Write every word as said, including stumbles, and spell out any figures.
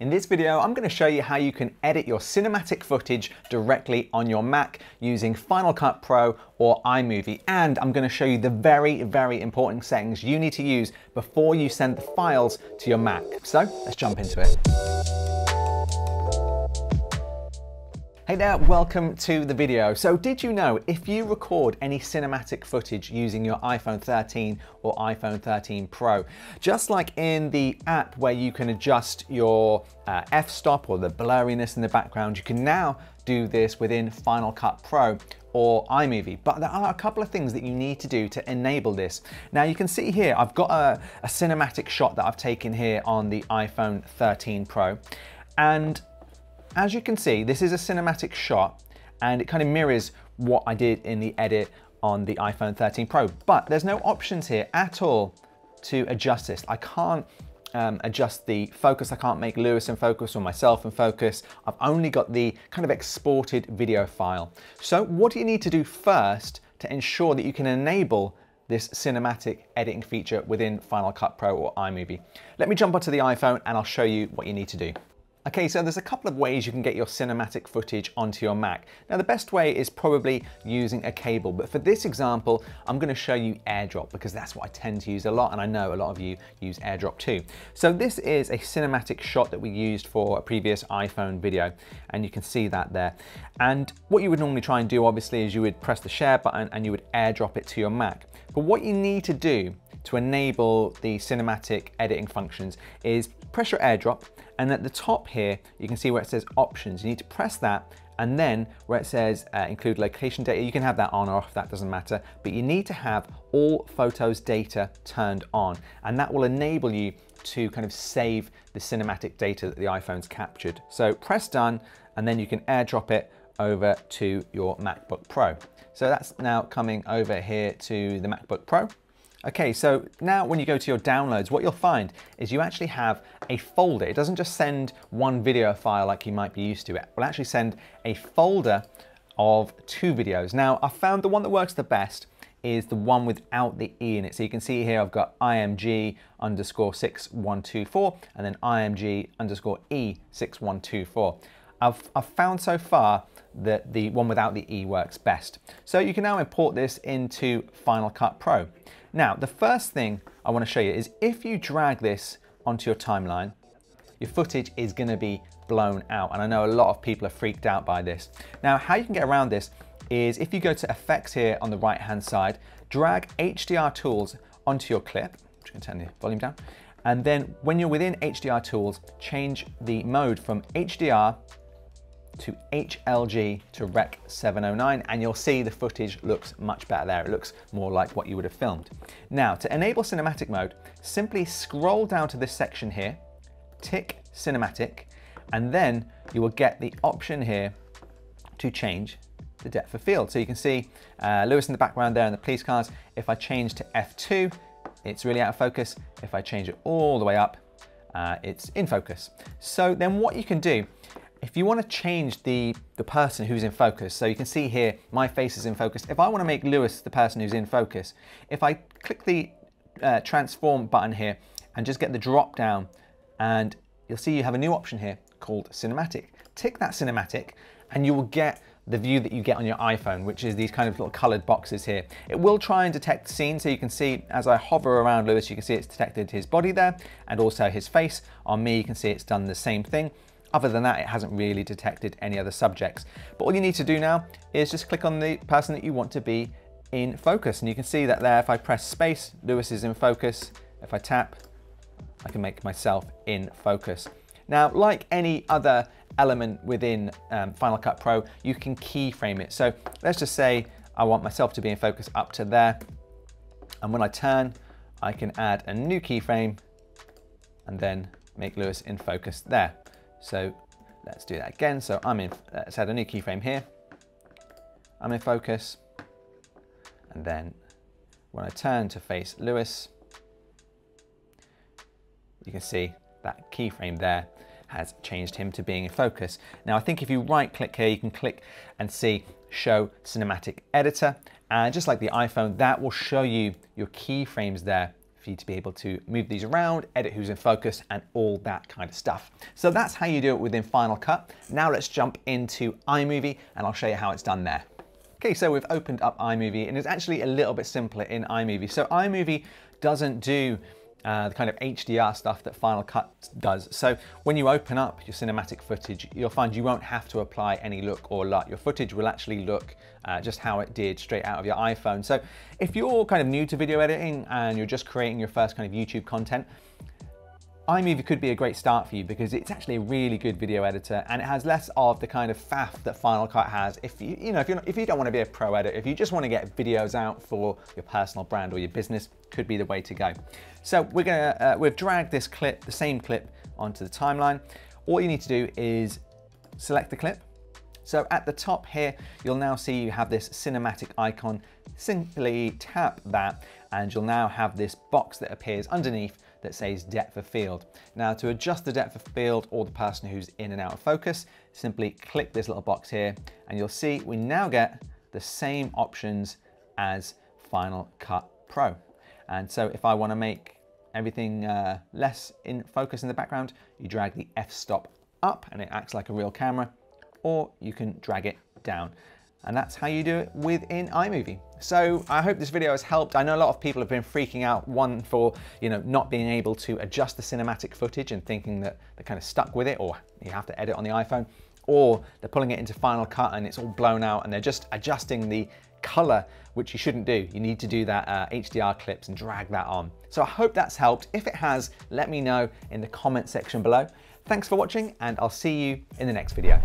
In this video, I'm going to show you how you can edit your cinematic footage directly on your Mac using Final Cut Pro or iMovie, and I'm going to show you the very, very important settings you need to use before you send the files to your Mac. So let's jump into it. Hey there, welcome to the video. So did you know if you record any cinematic footage using your iPhone thirteen or iPhone thirteen Pro, just like in the app where you can adjust your uh, f-stop or the blurriness in the background, you can now do this within Final Cut Pro or iMovie, but there are a couple of things that you need to do to enable this. Now you can see here, I've got a, a cinematic shot that I've taken here on the iPhone thirteen Pro, and as you can see, this is a cinematic shot and it kind of mirrors what I did in the edit on the iPhone thirteen Pro, but there's no options here at all to adjust this. I can't um, adjust the focus. I can't make Lewis in focus or myself in focus. I've only got the kind of exported video file. So what do you need to do first to ensure that you can enable this cinematic editing feature within Final Cut Pro or iMovie? Let me jump onto the iPhone and I'll show you what you need to do. Okay, so there's a couple of ways you can get your cinematic footage onto your Mac. Now the best way is probably using a cable, but for this example, I'm gonna show you AirDrop because that's what I tend to use a lot, and I know a lot of you use AirDrop too. So this is a cinematic shot that we used for a previous iPhone video, and you can see that there. And what you would normally try and do, obviously, is you would press the share button and you would AirDrop it to your Mac. But what you need to do to enable the cinematic editing functions is press your AirDrop, and at the top here, you can see where it says options. You need to press that, and then where it says uh, include location data, you can have that on or off, that doesn't matter, but you need to have all photos data turned on, and that will enable you to kind of save the cinematic data that the iPhone's captured. So press done, and then you can AirDrop it over to your MacBook Pro. So that's now coming over here to the MacBook Pro. Okay, so now when you go to your downloads, what you'll find is you actually have a folder. It doesn't just send one video file like you might be used to. It will actually send a folder of two videos. Now, I found the one that works the best is the one without the E in it. So you can see here I've got img underscore six one two four and then img underscore E six one two four. I've, I've found so far that the one without the E works best. So you can now import this into Final Cut Pro. Now, the first thing I want to show you is if you drag this onto your timeline, your footage is going to be blown out. And I know a lot of people are freaked out by this. Now, how you can get around this is if you go to effects here on the right-hand side, drag H D R tools onto your clip. I'm just going to turn the volume down. And then when you're within H D R tools, change the mode from H D R to H L G to Rec seven oh nine, and you'll see the footage looks much better there. It looks more like what you would have filmed. Now, to enable cinematic mode, simply scroll down to this section here, tick cinematic, and then you will get the option here to change the depth of field. So you can see uh, Lewis in the background there and the police cars. If I change to F two, it's really out of focus. If I change it all the way up, uh, it's in focus. So then what you can do, if you want to change the, the person who's in focus, so you can see here, my face is in focus. If I want to make Lewis the person who's in focus, if I click the uh, transform button here and just get the drop down, and you'll see you have a new option here called cinematic. Tick that cinematic and you will get the view that you get on your iPhone, which is these kind of little colored boxes here. It will try and detect scene, so you can see as I hover around Lewis, you can see it's detected his body there and also his face. On me, you can see it's done the same thing. Other than that, it hasn't really detected any other subjects. But all you need to do now is just click on the person that you want to be in focus. And you can see that there, if I press space, Lewis is in focus. If I tap, I can make myself in focus. Now, like any other element within um, Final Cut Pro, you can keyframe it. So let's just say I want myself to be in focus up to there. And when I turn, I can add a new keyframe and then make Lewis in focus there. So let's do that again. So I'm in, let's add a new keyframe here. I'm in focus. And then when I turn to face Lewis, you can see that keyframe there has changed him to being in focus. Now I think if you right click here, you can click and see show cinematic editor. And just like the iPhone, that will show you your keyframes there for you to be able to move these around, edit who's in focus, and all that kind of stuff. So that's how you do it within Final Cut. Now let's jump into iMovie and I'll show you how it's done there. Okay, so we've opened up iMovie, and it's actually a little bit simpler in iMovie. So iMovie doesn't do Uh, the kind of H D R stuff that Final Cut does. So when you open up your cinematic footage, you'll find you won't have to apply any look or LUT. Your footage will actually look uh, just how it did straight out of your iPhone. So if you're kind of new to video editing and you're just creating your first kind of YouTube content, iMovie could be a great start for you because it's actually a really good video editor, and it has less of the kind of faff that Final Cut has. If you, you know, if, you're not, if you don't want to be a pro editor, if you just want to get videos out for your personal brand or your business, could be the way to go. So we're gonna, uh, we've dragged this clip, the same clip, onto the timeline. All you need to do is select the clip. So at the top here, you'll now see you have this cinematic icon. Simply tap that and you'll now have this box that appears underneath that says depth of field. Now to adjust the depth of field or the person who's in and out of focus, simply click this little box here and you'll see we now get the same options as Final Cut Pro. And so if I want to make everything uh, less in focus in the background, you drag the f-stop up and it acts like a real camera, or you can drag it down. And that's how you do it within iMovie. So I hope this video has helped. I know a lot of people have been freaking out, one for, you know, not being able to adjust the cinematic footage and thinking that they're kind of stuck with it, or you have to edit on the iPhone, or they're pulling it into Final Cut and it's all blown out and they're just adjusting the color, which you shouldn't do. You need to do that uh, H D R clips and drag that on. So I hope that's helped. If it has, let me know in the comment section below. Thanks for watching, and I'll see you in the next video.